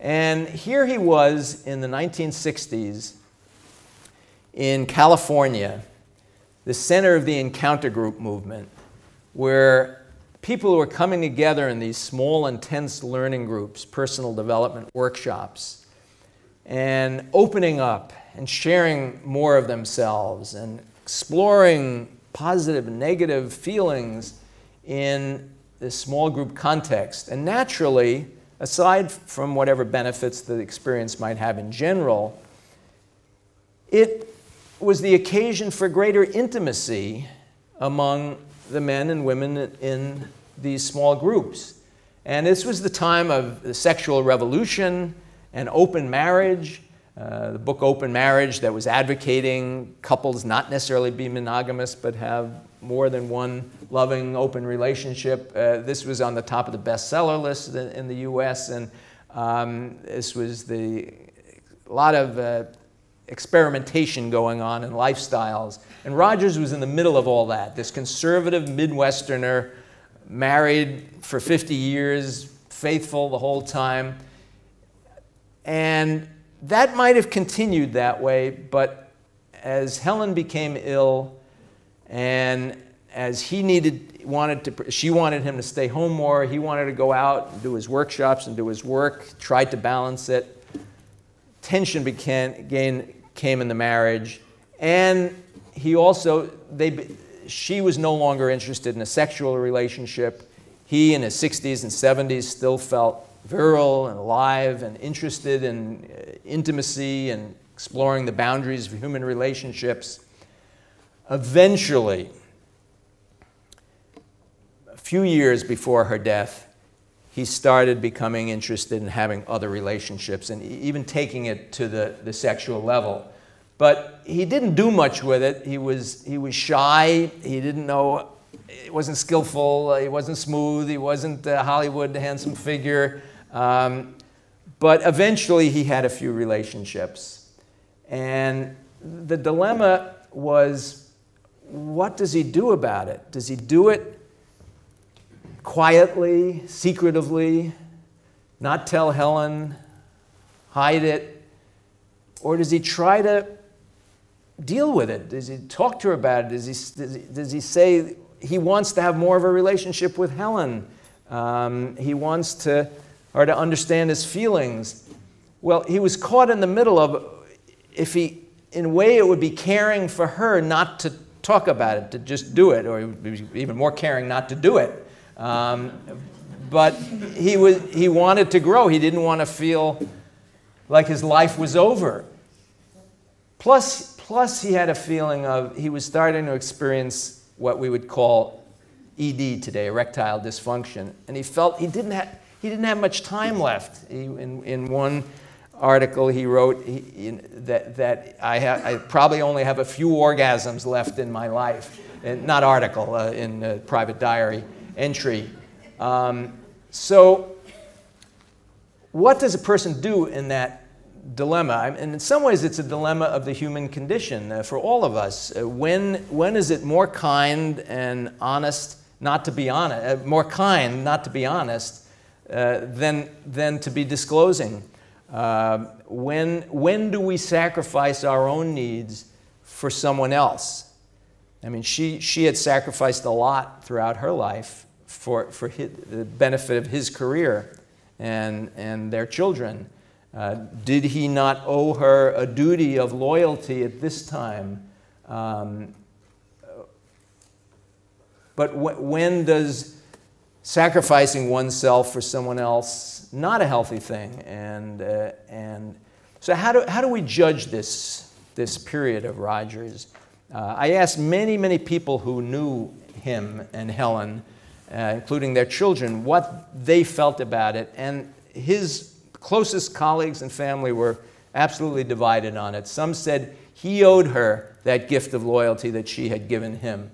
And here he was in the nineteen sixties in California, the center of the encounter group movement, where people were coming together in these small, intense learning groups, personal development workshops, and opening up and sharing more of themselves and exploring positive and negative feelings in this small group context. And naturally, aside from whatever benefits the experience might have in general, it was the occasion for greater intimacy among the men and women in these small groups. And this was the time of the sexual revolution and open marriage, uh, the book Open Marriage that was advocating couples not necessarily be monogamous but have more than one loving, open relationship. Uh, this was on the top of the bestseller list in, in the U S, and um, this was the, a lot of uh, experimentation going on in lifestyles. And Rogers was in the middle of all that, this conservative Midwesterner, married for fifty years, faithful the whole time. And that might have continued that way, but as Helen became ill, and as he needed, wanted to, she wanted him to stay home more, he wanted to go out and do his workshops and do his work, tried to balance it. Tension began, came in the marriage, and he also, they, she was no longer interested in a sexual relationship. He, in his sixties and seventies, still felt virile and alive and interested in intimacy and exploring the boundaries of human relationships. Eventually, a few years before her death, he started becoming interested in having other relationships and even taking it to the, the sexual level. But he didn't do much with it. He was, he was shy. He didn't know, he wasn't skillful. He wasn't smooth. He wasn't a Hollywood handsome figure. Um, but eventually, he had a few relationships. And the dilemma was, what does he do about it? Does he do it quietly, secretively, not tell Helen, hide it? Or does he try to deal with it? Does he talk to her about it? Does he, does he, does he say he wants to have more of a relationship with Helen? Um, he wants to, or to understand his feelings. Well, he was caught in the middle of, if he, in a way it would be caring for her not to talk about it, to just do it, or even more caring not to do it. Um, but he, was, he wanted to grow. He didn't want to feel like his life was over. Plus, plus he had a feeling of, he was starting to experience what we would call E D today, erectile dysfunction. And he felt he didn't have, he didn't have much time left. He, in, in one article he wrote he, in, that, that I, ha I probably only have a few orgasms left in my life. And not article, uh, in a private diary entry. Um, so what does a person do in that dilemma? And in some ways it's a dilemma of the human condition uh, for all of us. Uh, when, when is it more kind and honest not to be honest, uh, more kind not to be honest uh, than, than to be disclosing? Uh, when, when do we sacrifice our own needs for someone else? I mean, she, she had sacrificed a lot throughout her life for, for his, the benefit of his career and, and their children. Uh, did he not owe her a duty of loyalty at this time? Um, but wh when does sacrificing oneself for someone else not a healthy thing? And, uh, and so how do, how do we judge this, this period of Rogers? Uh, I asked many, many people who knew him and Helen, uh, including their children, what they felt about it, and his closest colleagues and family were absolutely divided on it. Some said he owed her that gift of loyalty that she had given him.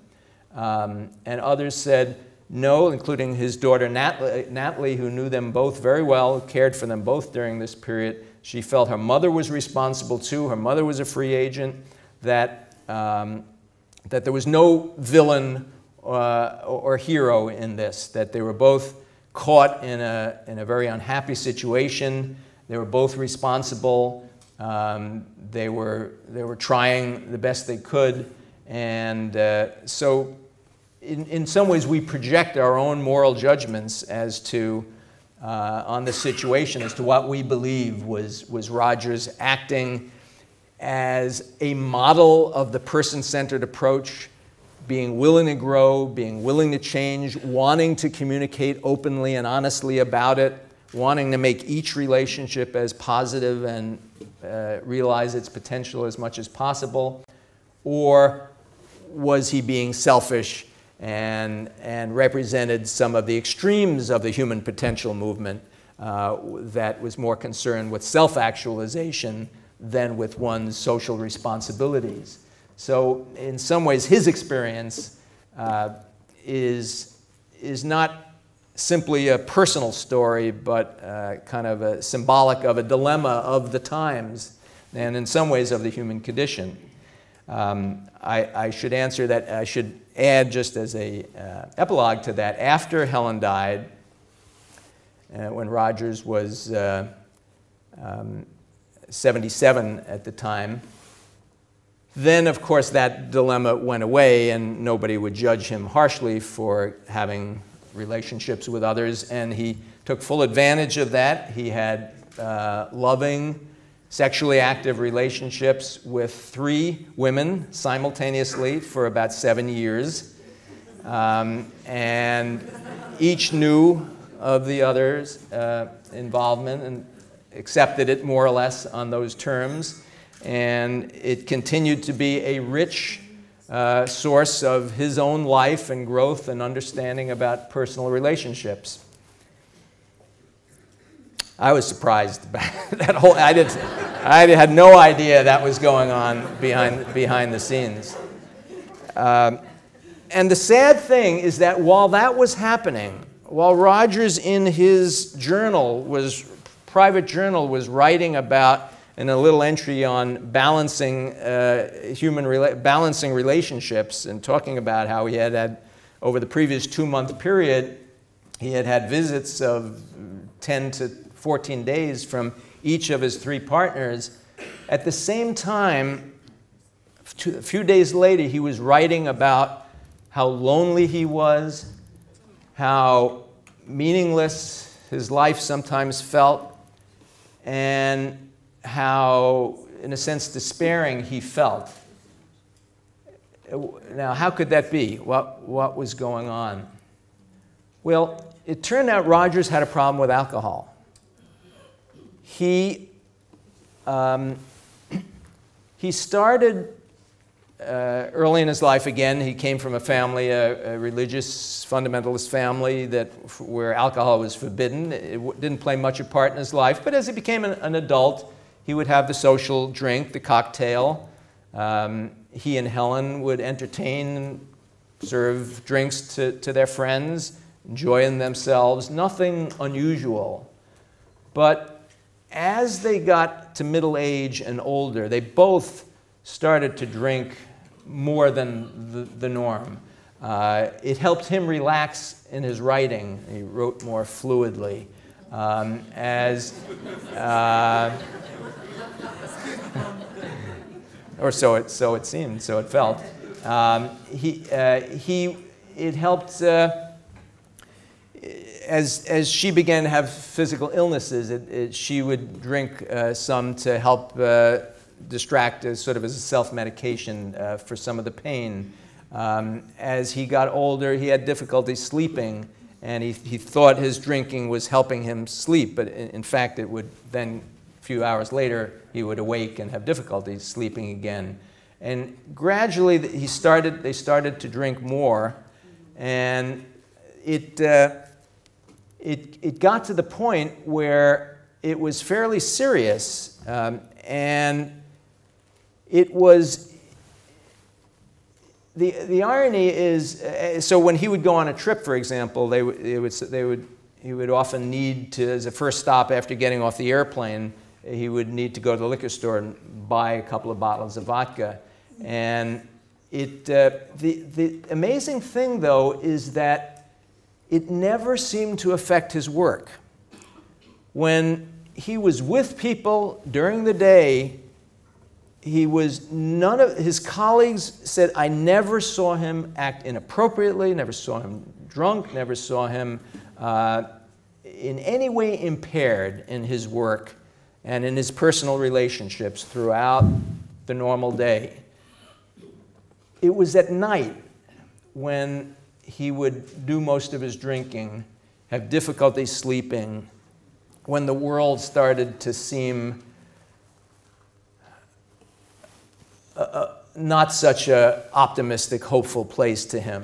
Um, and others said no, including his daughter Natalie, Natalie, who knew them both very well, cared for them both during this period. She felt her mother was responsible too. Her mother was a free agent, that, um, that there was no villain uh, or hero in this, that they were both caught in a, in a very unhappy situation. They were both responsible. Um, they, were, they were trying the best they could. And uh, so in, in some ways we project our own moral judgments as to, uh, on the situation, as to what we believe was, was Rogers acting as a model of the person-centered approach, being willing to grow, being willing to change, wanting to communicate openly and honestly about it, wanting to make each relationship as positive and uh, realize its potential as much as possible, or was he being selfish and, and represented some of the extremes of the human potential movement uh, that was more concerned with self-actualization than with one's social responsibilities. So in some ways, his experience uh, is, is not simply a personal story, but uh, kind of a symbolic of a dilemma of the times and in some ways of the human condition. Um, I, I should answer that, I should add just as a uh, epilogue to that, after Helen died, uh, when Rogers was uh, um, seventy-seven at the time, then of course that dilemma went away and nobody would judge him harshly for having relationships with others, and he took full advantage of that. He had uh, loving, sexually active relationships with three women simultaneously for about seven years. Um, and each knew of the other's uh, involvement and accepted it more or less on those terms. And it continued to be a rich uh, source of his own life and growth and understanding about personal relationships. I was surprised about that whole, I, didn't, I had no idea that was going on behind, behind the scenes. Um, and the sad thing is that while that was happening, while Rogers in his journal, was, private journal, was writing about, in a little entry on balancing, uh, human rela balancing relationships, and talking about how he had had, over the previous two-month period, he had had visits of ten to fourteen days from each of his three partners. At the same time, a few days later, he was writing about how lonely he was, how meaningless his life sometimes felt, and how, in a sense, despairing he felt. Now, how could that be? What, what was going on? Well, it turned out Rogers had a problem with alcohol. He, um, he started uh, early in his life again. He came from a family, a, a religious fundamentalist family that, where alcohol was forbidden. It w didn't play much a part in his life. But as he became an, an adult, he would have the social drink, the cocktail. Um, he and Helen would entertain and serve drinks to, to their friends, enjoying themselves. Nothing unusual. But as they got to middle age and older, they both started to drink more than the, the norm. Uh, it helped him relax in his writing. He wrote more fluidly. Um, as, uh, or so it, so it seemed, so it felt. Um, he, uh, he, it helped... Uh, As, as she began to have physical illnesses, it, it, she would drink uh, some to help uh, distract, as sort of as a self-medication uh, for some of the pain. Um, as he got older, he had difficulty sleeping, and he, he thought his drinking was helping him sleep, but in, in fact, it would then, a few hours later, he would awake and have difficulty sleeping again. And gradually he started, they started to drink more, and it, uh, it, it got to the point where it was fairly serious, um, and it was, the, the irony is, uh, so when he would go on a trip, for example, they, they would, they would, he would often need to, as a first stop after getting off the airplane, he would need to go to the liquor store and buy a couple of bottles of vodka. And it, uh, the, the amazing thing, though, is that it never seemed to affect his work. When he was with people during the day, he was none of his colleagues said, I never saw him act inappropriately, never saw him drunk, never saw him uh, in any way impaired in his work and in his personal relationships throughout the normal day. It was at night when he would do most of his drinking, have difficulty sleeping, when the world started to seem uh, not such an optimistic, hopeful place to him.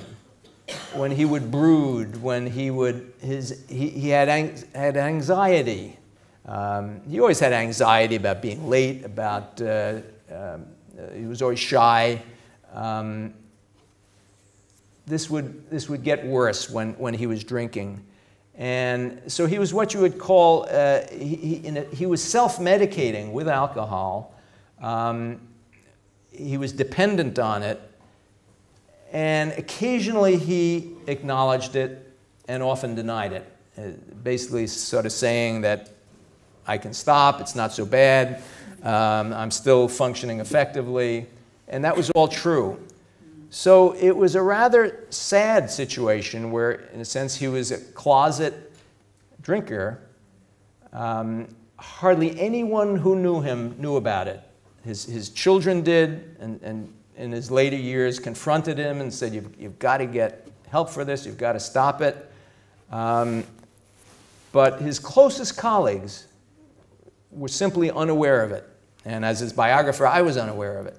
When he would brood, when he would, his, he, he had, ang- had anxiety. Um, he always had anxiety about being late, about, uh, um, he was always shy. Um, this would, this would get worse when, when he was drinking. And so he was what you would call, uh, he, he, in a, he was self-medicating with alcohol. Um, he was dependent on it. And occasionally he acknowledged it and often denied it, uh, basically sort of saying that I can stop, it's not so bad, um, I'm still functioning effectively. And that was all true. So it was a rather sad situation where, in a sense, he was a closet drinker. Um, hardly anyone who knew him knew about it. His, his children did, and, and in his later years confronted him and said, you've, you've got to get help for this, you've got to stop it. Um, but his closest colleagues were simply unaware of it. And as his biographer, I was unaware of it.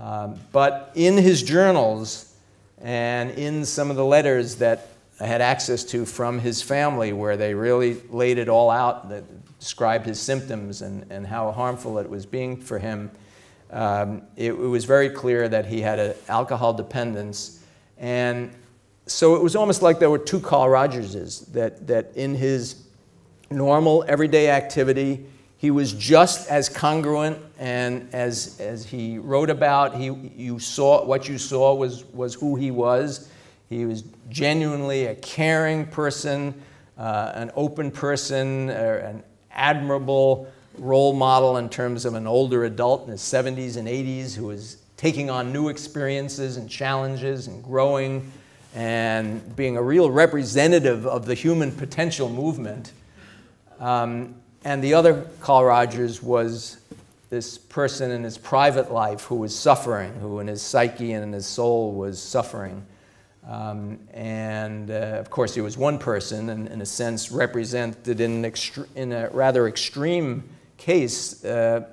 Um, but in his journals and in some of the letters that I had access to from his family, where they really laid it all out, that described his symptoms and, and how harmful it was being for him, um, it, it was very clear that he had an alcohol dependence. And so it was almost like there were two Carl Rogerses, that, that in his normal everyday activity, he was just as congruent, and as, as he wrote about, he, you saw, what you saw was, was who he was. He was genuinely a caring person, uh, an open person, uh, an admirable role model in terms of an older adult in his seventies and eighties who was taking on new experiences and challenges and growing and being a real representative of the human potential movement. Um, And the other Carl Rogers was this person in his private life who was suffering, who in his psyche and in his soul was suffering. Um, and uh, of course, he was one person, and in a sense represented in, an in a rather extreme case uh,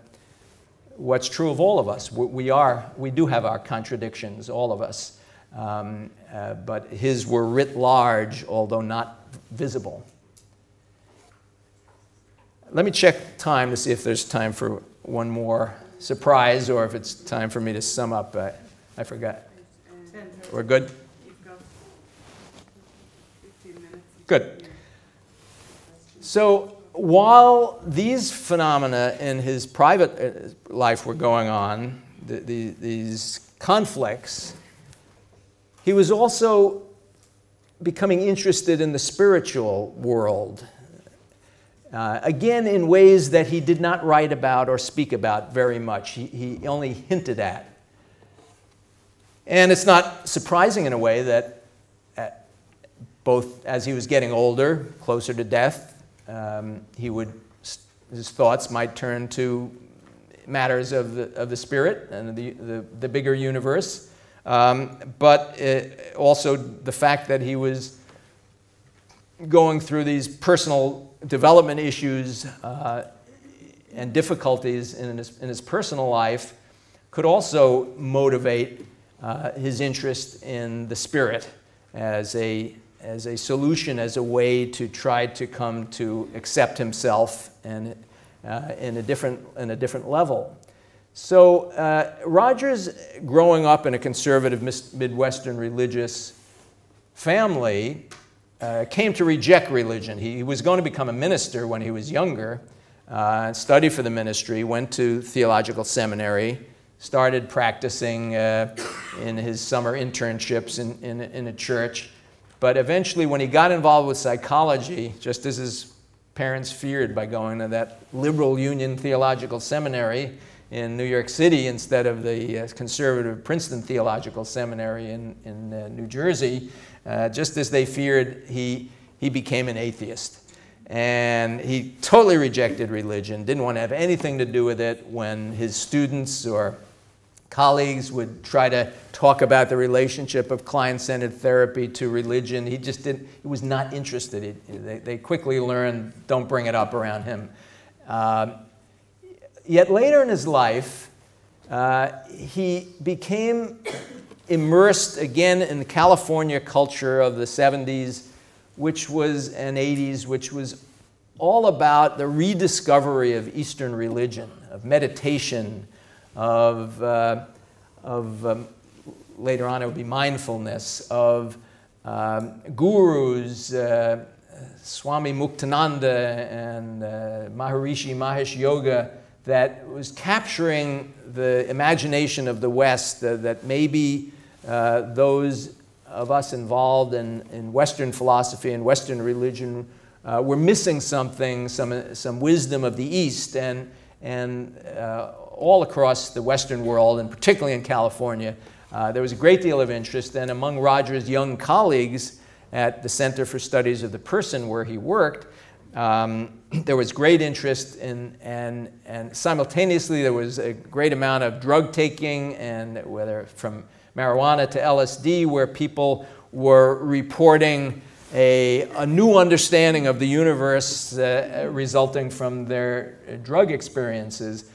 what's true of all of us. We, we are, we do have our contradictions, all of us. Um, uh, but his were writ large, although not visible. Let me check time to see if there's time for one more surprise or if it's time for me to sum up. I, I forgot. We're good? Good. So while these phenomena in his private life were going on, the, the, these conflicts, he was also becoming interested in the spiritual world. Uh, again, in ways that he did not write about or speak about very much. He, he only hinted at. And it's not surprising in a way that uh, both as he was getting older, closer to death, um, he would, his thoughts might turn to matters of the, of the spirit and the, the, the bigger universe. Um, but it, also the fact that he was going through these personal development issues uh, and difficulties in his, in his personal life could also motivate uh, his interest in the spirit as a, as a solution, as a way to try to come to accept himself and, uh, in, a different, in a different level. So uh, Rogers, growing up in a conservative Midwestern religious family, uh, came to reject religion. He, he was going to become a minister when he was younger, uh, studied for the ministry, went to theological seminary, started practicing uh, in his summer internships in, in, in a church. But eventually, when he got involved with psychology, just as his parents feared by going to that liberal Union Theological Seminary in New York City instead of the uh, conservative Princeton Theological Seminary in, in uh, New Jersey, uh, just as they feared, he, he became an atheist. And he totally rejected religion, didn't want to have anything to do with it when his students or colleagues would try to talk about the relationship of client-centered therapy to religion. He just didn't, he was not interested. He, they, they quickly learned, don't bring it up around him. Uh, Yet later in his life, uh, he became immersed again in the California culture of the seventies, which was, and eighties, which was all about the rediscovery of Eastern religion, of meditation, of, uh, of um, later on it would be mindfulness, of um, gurus, uh, Swami Muktananda and uh, Maharishi Mahesh Yoga, that was capturing the imagination of the West, uh, that maybe uh, those of us involved in, in Western philosophy and Western religion uh, were missing something, some, some wisdom of the East, and, and uh, all across the Western world, and particularly in California, uh, there was a great deal of interest. And among Rogers' young colleagues at the Center for Studies of the Person, where he worked, Um, there was great interest in, and, and simultaneously there was a great amount of drug taking, and whether from marijuana to L S D, where people were reporting a, a new understanding of the universe uh, resulting from their drug experiences.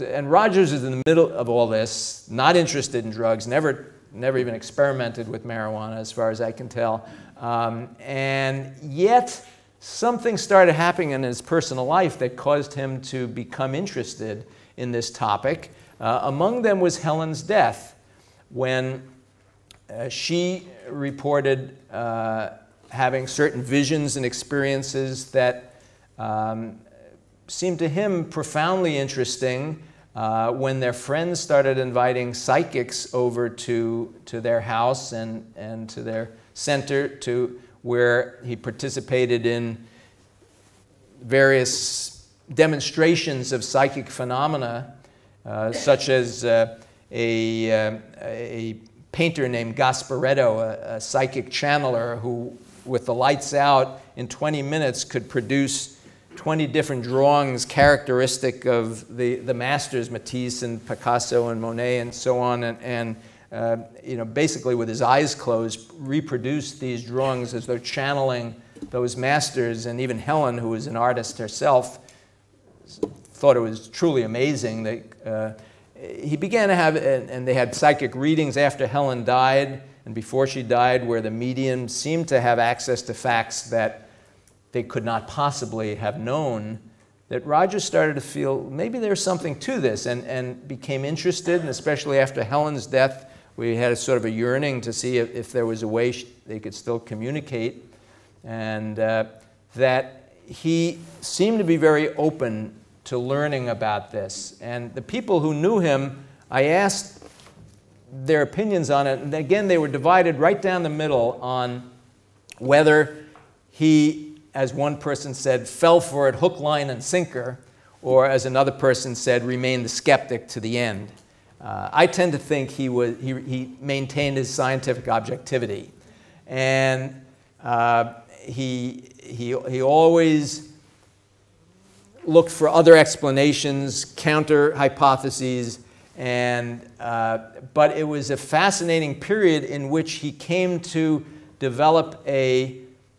And Rogers is in the middle of all this, not interested in drugs, never, never even experimented with marijuana as far as I can tell, um, and yet something started happening in his personal life that caused him to become interested in this topic. Uh, among them was Helen's death, when uh, she reported uh, having certain visions and experiences that um, seemed to him profoundly interesting uh, when their friends started inviting psychics over to, to their house and, and to their center to where he participated in various demonstrations of psychic phenomena, uh, such as uh, a, uh, a painter named Gasparetto, a, a psychic channeler who, with the lights out, in twenty minutes could produce twenty different drawings characteristic of the, the masters, Matisse and Picasso and Monet and so on, and, and Uh, you know, basically with his eyes closed, reproduced these drawings as though channeling those masters. And even Helen, who was an artist herself, thought it was truly amazing. That, uh, he began to have, and, and they had psychic readings after Helen died and before she died, where the medium seemed to have access to facts that they could not possibly have known, that Rogers started to feel maybe there's something to this, and, and became interested, and especially after Helen's death, we had a sort of a yearning to see if, if there was a way she, they could still communicate, and uh, that he seemed to be very open to learning about this. And the people who knew him, I asked their opinions on it, and again, they were divided right down the middle on whether he, as one person said, fell for it hook, line, and sinker, or as another person said, remained the skeptic to the end. Uh, I tend to think he, was, he, he maintained his scientific objectivity. And uh, he, he, he always looked for other explanations, counter hypotheses, and, uh, but it was a fascinating period in which he came to develop a,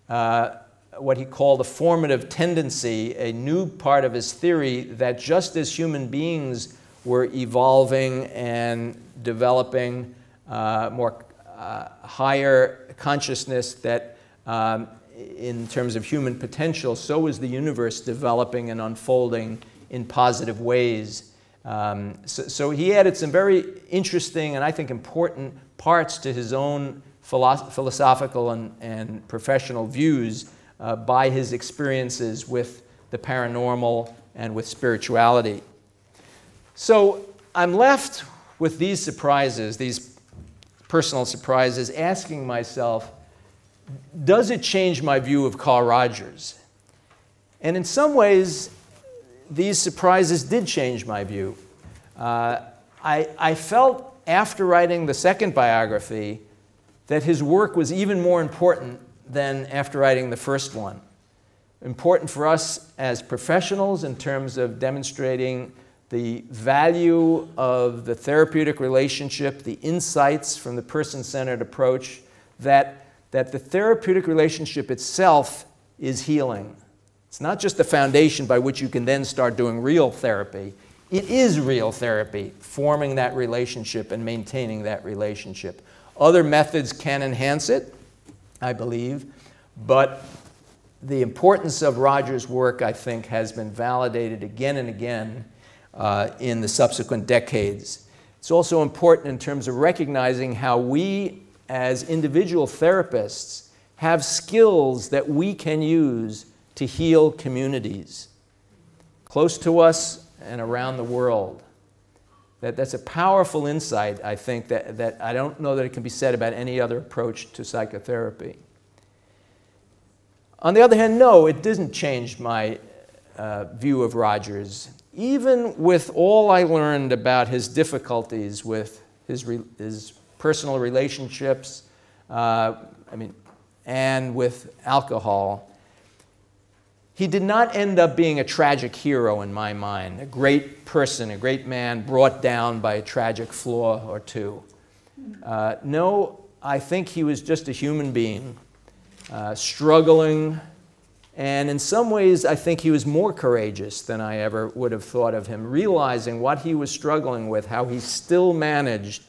uh, what he called a formative tendency, a new part of his theory that just as human beings were evolving and developing uh, more uh, higher consciousness that um, in terms of human potential, so was the universe developing and unfolding in positive ways. Um, so, so he added some very interesting and I think important parts to his own philosoph philosophical and, and professional views uh, by his experiences with the paranormal and with spirituality. So I'm left with these surprises, these personal surprises, asking myself, does it change my view of Carl Rogers? And in some ways, these surprises did change my view. Uh, I, I felt after writing the second biography that his work was even more important than after writing the first one. Important for us as professionals in terms of demonstrating the value of the therapeutic relationship, the insights from the person-centered approach, that, that the therapeutic relationship itself is healing. It's not just the foundation by which you can then start doing real therapy. It is real therapy, forming that relationship and maintaining that relationship. Other methods can enhance it, I believe, but the importance of Rogers' work, I think, has been validated again and again Uh, in the subsequent decades. It's also important in terms of recognizing how we as individual therapists have skills that we can use to heal communities close to us and around the world. That, that's a powerful insight, I think, that, that I don't know that it can be said about any other approach to psychotherapy. On the other hand, no, it didn't change my uh, view of Rogers. Even with all I learned about his difficulties with his, re his personal relationships, uh, I mean, and with alcohol, he did not end up being a tragic hero in my mind, a great person, a great man brought down by a tragic flaw or two. Uh, no, I think he was just a human being, uh, struggling. And in some ways, I think he was more courageous than I ever would have thought of him, realizing what he was struggling with, how he still managed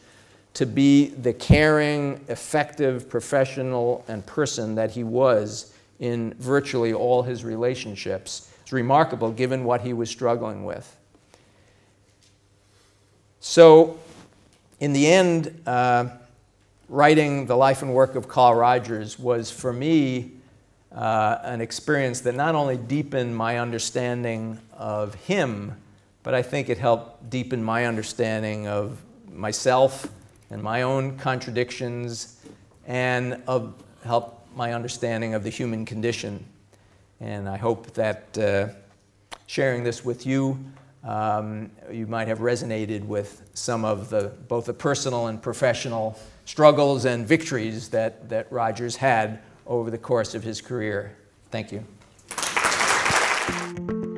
to be the caring, effective professional and person that he was in virtually all his relationships. It's remarkable given what he was struggling with. So in the end, uh, writing The Life and Work of Carl Rogers was, for me, Uh, an experience that not only deepened my understanding of him, but I think it helped deepen my understanding of myself and my own contradictions, and of, helped my understanding of the human condition. And I hope that uh, sharing this with you, um, you might have resonated with some of the, both the personal and professional struggles and victories that, that Rogers had over the course of his career. Thank you.